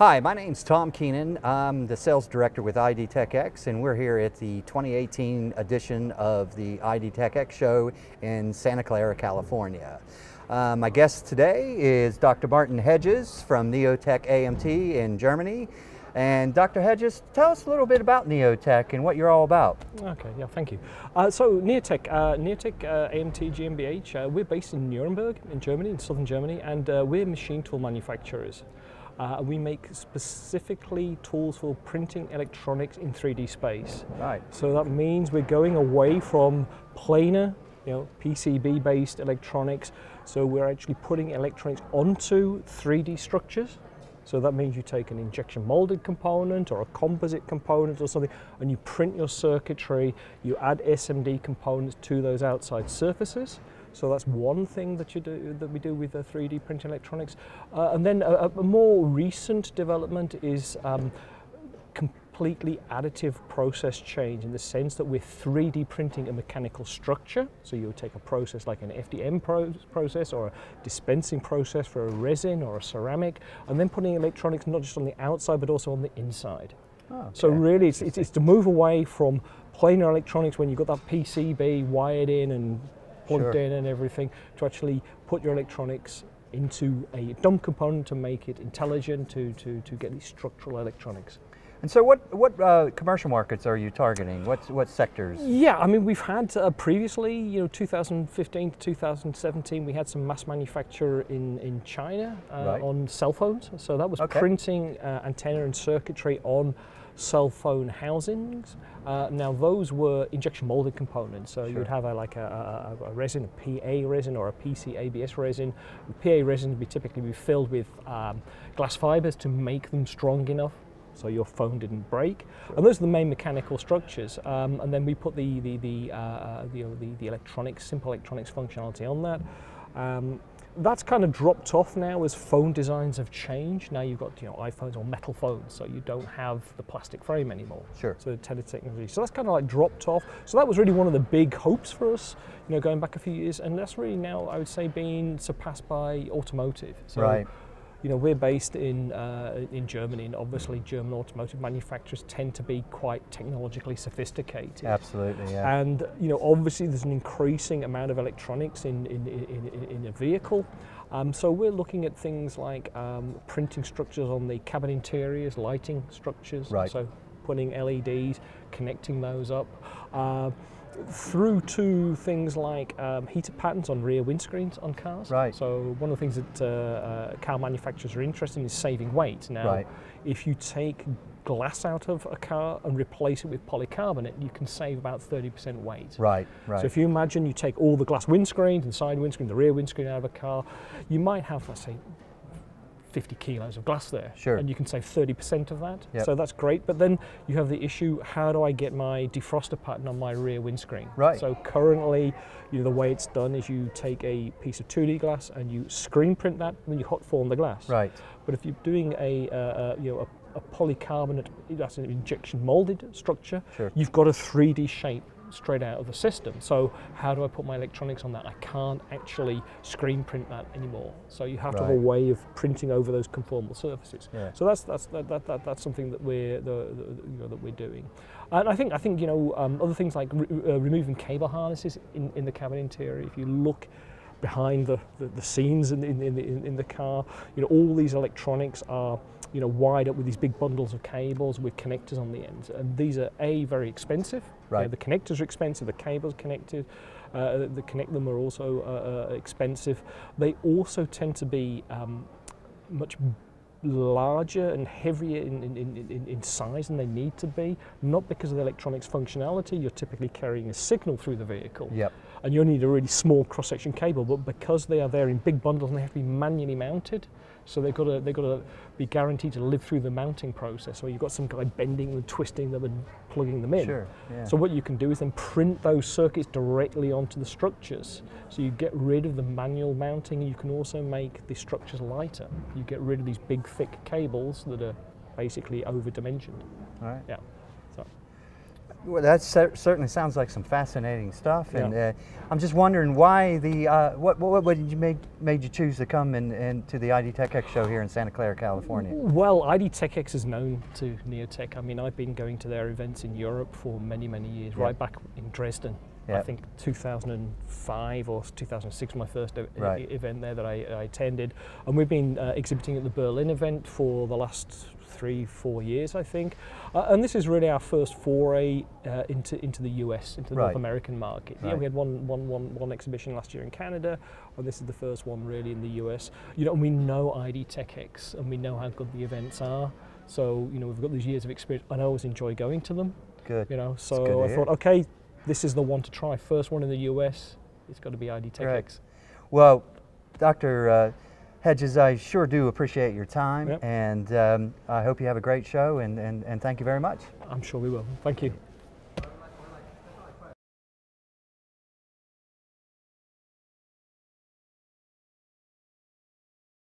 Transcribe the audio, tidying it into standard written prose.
Hi, my name's Tom Keenan. I'm the sales director with IDTechEx, and we're here at the 2018 edition of the IDTechEx Show in Santa Clara, California. My guest today is Dr. Martin Hedges from Neotech AMT in Germany. And Dr. Hedges, tell us a little bit about Neotech and what you're all about. Okay, yeah, thank you. So Neotech AMT GmbH, we're based in Nuremberg in Germany, in southern Germany, and we're machine tool manufacturers. We make specifically tools for printing electronics in 3D space. Right. So that means we're going away from planar, PCB-based electronics. So we're actually putting electronics onto 3D structures. So that means you take an injection molded component or a composite component or something, and you print your circuitry, you add SMD components to those outside surfaces. So that's one thing that we do with the 3D print electronics. And then a more recent development is completely additive process change, in the sense that we're 3D printing a mechanical structure. So you would take a process like an FDM process or a dispensing process for a resin or a ceramic, and then putting electronics not just on the outside but also on the inside. Oh, okay. So really it's to move away from planar electronics when you've got that PCB wired in and plugged in and everything, to actually put your electronics into a dumb component to make it intelligent, to get these structural electronics. And so what commercial markets are you targeting? What sectors? Yeah, I mean, we've had previously, 2015 to 2017, we had some mass manufacture in China on cell phones. So that was printing antenna and circuitry on cell phone housings. Now those were injection molded components, so you would have a resin, a PA resin or a PCABS resin. The PA resin would typically be filled with glass fibers to make them strong enough so your phone didn't break. Sure. And those are the main mechanical structures. And then we put the electronics, simple electronics functionality on that. That's kind of dropped off now as phone designs have changed. Now you've got iPhones or metal phones, so you don't have the plastic frame anymore. Sure. So the technology. So that's kind of like dropped off. So that was really one of the big hopes for us, going back a few years, and that's really now, I would say, being surpassed by automotive. So, we're based in Germany, and obviously German automotive manufacturers tend to be quite technologically sophisticated. Absolutely, yeah. And obviously there's an increasing amount of electronics in a vehicle. So we're looking at things like printing structures on the cabin interiors, lighting structures. Right. So putting LEDs, connecting those up. Through to things like heater patterns on rear windscreens on cars. Right. So one of the things that car manufacturers are interested in is saving weight. Now, if you take glass out of a car and replace it with polycarbonate, you can save about 30% weight. Right, right. So if you imagine you take all the glass windscreens and side windscreen, the rear windscreen out of a car, you might have, let's say, 50 kilos of glass there, and you can save 30% of that. Yep. So that's great, but then you have the issue, how do I get my defroster pattern on my rear windscreen? Right. So currently, the way it's done is you take a piece of 2D glass and you screen print that, and then you hot form the glass. Right. But if you're doing a polycarbonate, that's an injection molded structure, you've got a 3D shape straight out of the system. So how do I put my electronics on that? I can't actually screen print that anymore. So you have to have a way of printing over those conformal surfaces. Yeah. So that's something that we're doing. And I think other things like removing cable harnesses in the cabin interior. If you look behind the scenes in the car, all these electronics are wired up with these big bundles of cables with connectors on the ends, and these are very expensive. Right. The connectors are expensive. The cables connected, that connect them, are also expensive. They also tend to be much larger and heavier in size than they need to be, not because of the electronics functionality. You're typically carrying a signal through the vehicle, and you'll need a really small cross-section cable, but because they are there in big bundles and they have to be manually mounted, so they've got to be guaranteed to live through the mounting process, where you've got some guy bending and twisting them and plugging them in. Sure, yeah. So what you can do is then print those circuits directly onto the structures. So you get rid of the manual mounting. You can also make the structures lighter. You get rid of these big thick cables that are basically over-dimensioned. Right. Yeah. So. Well, that certainly sounds like some fascinating stuff, and I'm just wondering why the what made you choose to come and to the IDTechEx show here in Santa Clara, California? Well, IDTechEx is known to Neotech. I mean, I've been going to their events in Europe for many years. Right back in Dresden, I think 2005 or 2006 was my first event there that I attended, and we've been exhibiting at the Berlin event for the last 3-4 years, I think, and this is really our first foray into the US, into the North American market. Yeah, we had one exhibition last year in Canada, and this is the first one really in the US. You know, and we know IDTechEx, and we know how good the events are. So you know, we've got these years of experience, and I always enjoy going to them. Good. You know, so I thought, okay, this is the one to try. First one in the US. It's got to be IDTechEx. Right. Well, Dr. Hedges, I sure do appreciate your time, and I hope you have a great show, and thank you very much. I'm sure we will. Thank you.